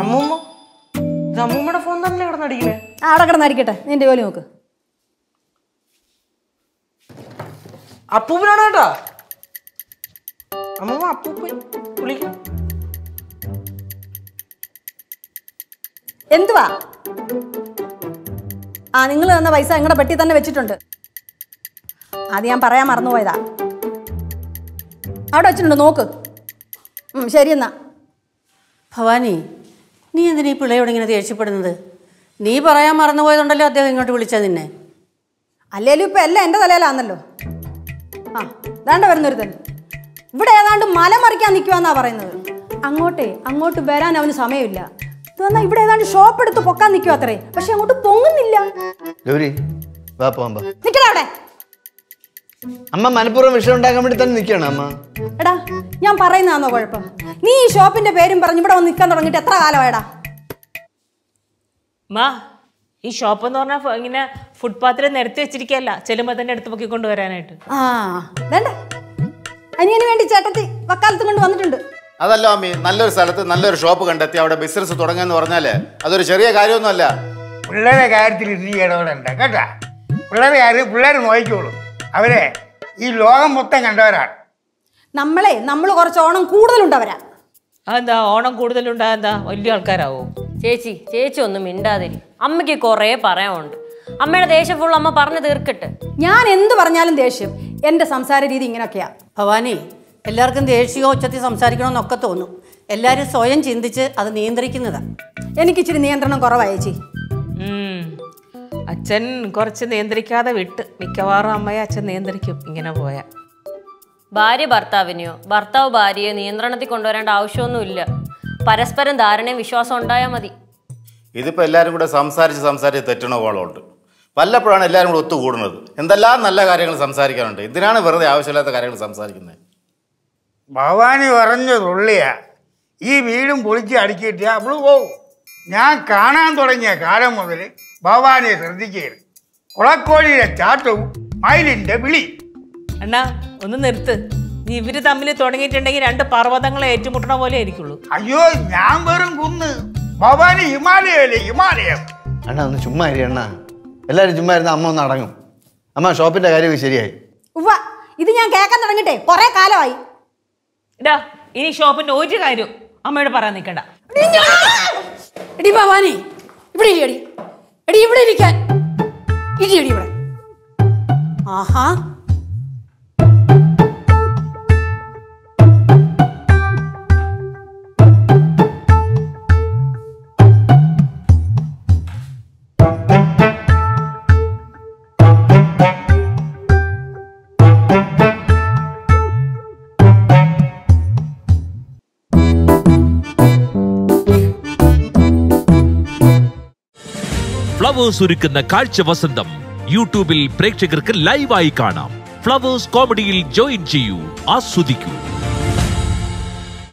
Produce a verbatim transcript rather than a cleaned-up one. അമ്മൂമ്മ ഇത് അമ്മൂമ്മയുടെ ഫോൺ തന്നെ കിടന്നടിക്കണേ. ആ അവിടെ കിടന്നായിരിക്കട്ടെ, നിന്റെ ജോലി നോക്ക്. അപ്പൂപ്പനാണ് കേട്ടോ അമ്മൂമ്മ. അപ്പൂപ്പ വിളിക്കാം. എന്തുവാ? ആ നിങ്ങൾ തന്ന പൈസ നിങ്ങളുടെ പെട്ടി തന്നെ വെച്ചിട്ടുണ്ട്. അത് ഞാൻ പറയാൻ മറന്നുപോയതാ. അവിടെ വെച്ചിട്ടുണ്ട്, നോക്ക്. ശരി എന്നാ. ഭവാനി, നീ എന്തിനാ ഈ പിള്ളയോട് ഇങ്ങനെ ദേഷ്യപ്പെടുന്നത്? നീ പറയാൻ മറന്നുപോയതുണ്ടല്ലോ അദ്ദേഹം ഇങ്ങോട്ട് വിളിച്ചത് നിന്നെ. അല്ലേലും ഇപ്പം എല്ലാം എൻ്റെ തലയിലാണല്ലോ. ആ വേണ്ട വരുന്നൊരു തന്നെ ഇവിടെ ഏതാണ്ട് മലമറിക്കാൻ നിൽക്കുവാന്നാണ് പറയുന്നത്. അങ്ങോട്ടേ അങ്ങോട്ട് വരാൻ അവന് സമയമില്ല. ഇതെന്നാ ഇവിടെ ഏതാണ്ട് ഷോപ്പ് എടുത്ത് പൊക്കാൻ നിൽക്കുവാ അത്രേ, പക്ഷെ അങ്ങോട്ട് പൊങ്ങുന്നില്ല. നിക്കടാവിടെ. അമ്മ മനഃപൂർവ്വം വിഷയം ഉണ്ടാക്കാൻ വേണ്ടി തന്നെ നിൽക്കണം അമ്മ. എടാ ഞാൻ പറയുന്നതാണോ കുഴപ്പം? നീ ഈ ഷോപ്പിന്റെ പേരും പറഞ്ഞു ഇവിടെ വന്ന് നിൽക്കാൻ തുടങ്ങിയിട്ട് എത്ര കാലമായടാ? മാ, ഈ ഷോപ്പ് എന്ന് പറഞ്ഞാൽ ഇങ്ങനെ ഫുട്പാത്തിൽ നിരത്തി വെച്ചിരിക്കല്ല, ചെല്ലുമ്പോൾ തന്നെ എടുത്ത് പൊക്കി കൊണ്ടുവരാനായിട്ട്. ആ വേണ്ട, അനിയന് വേണ്ടി ചേട്ടത്തി വക്കാലത്ത് കൊണ്ട് വന്നിട്ടുണ്ട്. അതല്ലോ അമ്മി, നല്ലൊരു സ്ഥലത്ത് നല്ലൊരു ഷോപ്പ് കണ്ടെത്തി അവിടെ ബിസിനസ് തുടങ്ങാന്ന് പറഞ്ഞാല് അതൊരു ചെറിയ കാര്യമൊന്നുമല്ല. പിള്ളേരുടെ കാര്യത്തിൽ ഇനി ഇടപെടണ്ട കേട്ടാ. പിള്ളേരുടെ കാര്യം പിള്ളേർ നോക്കിക്കോളൂ. അവരെ ഈ ലോകം മൊത്തം കണ്ടവരാണ് നമ്മളെ. നമ്മൾ കുറച്ച് ഓണം കൂടുതലുണ്ടവരാ. അതെന്താ ഓണം കൂടുതലുണ്ടാ? എന്താ വലിയ ആൾക്കാരാവോ? ചേച്ചി ചേച്ചി ഒന്നും മിണ്ടാതിരി. അമ്മയ്ക്ക് കൊറേ പറയാനുണ്ട്. അമ്മയുടെ ദേഷ്യം ഫുൾ അമ്മ പറഞ്ഞു തീർക്കട്ടെ. ഞാൻ എന്ത് പറഞ്ഞാലും ദേഷ്യം. എന്റെ സംസാര രീതി ഇങ്ങനെയൊക്കെയാ ഭവാനി. എല്ലാവർക്കും ദേഷ്യോ ഉച്ചത്തിൽ സംസാരിക്കണമെന്നൊക്കെ തോന്നും. എല്ലാവരും സ്വയം ചിന്തിച്ച് അത് നിയന്ത്രിക്കുന്നതാ. എനിക്കിച്ചിരി നിയന്ത്രണം കുറവായേച്ചി. അച്ഛൻ കുറച്ച് നിയന്ത്രിക്കാതെ വിട്ട്. മിക്കവാറും അമ്മയെ അച്ഛൻ നിയന്ത്രിക്കും ഇങ്ങനെ പോയ. ഭാര്യ ഭർത്താവിനെയോ ഭർത്താവ് ഭാര്യയെ നിയന്ത്രണത്തിൽ കൊണ്ടുവരേണ്ട ആവശ്യമൊന്നുമില്ല. പരസ്പരം ധാരണയും വിശ്വാസം ഉണ്ടായാൽ മതി. ഇതിപ്പോൾ എല്ലാവരും കൂടെ സംസാരിച്ച് സംസാരിച്ച് തെറ്റണ കോളമുണ്ട്. വല്ലപ്പോഴാണ് എല്ലാവരും കൂടെ ഒത്തുകൂടുന്നത്. എന്തെല്ലാം നല്ല കാര്യങ്ങൾ സംസാരിക്കാനുണ്ട്. ഇതിനാണ് വെറുതെ ആവശ്യമില്ലാത്ത കാര്യങ്ങൾ സംസാരിക്കുന്നത്. ഭവാനി പറഞ്ഞതുള്ളിയാ. ഈ വീടും പൊളിച്ച് അടുക്കിയിട്ട് അവള് പോവും. ഞാൻ കാണാൻ തുടങ്ങിയ കാലം മുതൽ ഭവാനിയെ ശ്രദ്ധിക്കുകയാണ്. കുളക്കോഴിയുടെ ചാട്ടവും മയിലിൻ്റെ വിളി. അണ്ണാ ഒന്ന് നിർത്ത്. ഇവര് തമ്മിൽ തുടങ്ങിയിട്ടുണ്ടെങ്കിൽ രണ്ട് പർവ്വതങ്ങളെ ഏറ്റുമുട്ടണ പോലെ ആയിരിക്കുള്ളൂ. അയ്യോ, ഞാൻ വെറും കുന്ന്, ഭവാനി ഹിമാലയല്ലേ ഹിമാലയം. അണ്ണാ ഒന്ന് ചുമ്മാ ഇരി അണ്ണാ. എല്ലാവരും ചുമ്മാ ഇരുന്ന അമ്മ ഒന്ന് അടങ്ങും. അമ്മ ഷോപ്പിന്റെ കാര്യമൊക്കെ ശരിയായി. ഉവ്വ, ഇത് ഞാൻ കേൾക്കാൻ തുടങ്ങിട്ടേ കുറെ കാലമായി. ഇതാ ഇനി ഷോപ്പിന്റെ ഒരു കാര്യം അമ്മയോട് പറയാൻ നിൽക്കണ്ട. എടി ഭവാനി ഇവിടെ ഇരിക്കടി. എടി ഇവിടെ ഇരിക്കാൻ ഇരിയടി ഇവിടെ. ആഹാ, ഫ്ലവേഴ്സ് ഒരുക്കുന്ന കാഴ്ച വസന്തം യൂട്യൂബിൽ പ്രേക്ഷകർക്ക് ലൈവായി കാണാം. ഫ്ലവേഴ്സ് കോമഡിയിൽ ജോയിൻ ചെയ്യൂ, ആസ്വദിക്കൂ.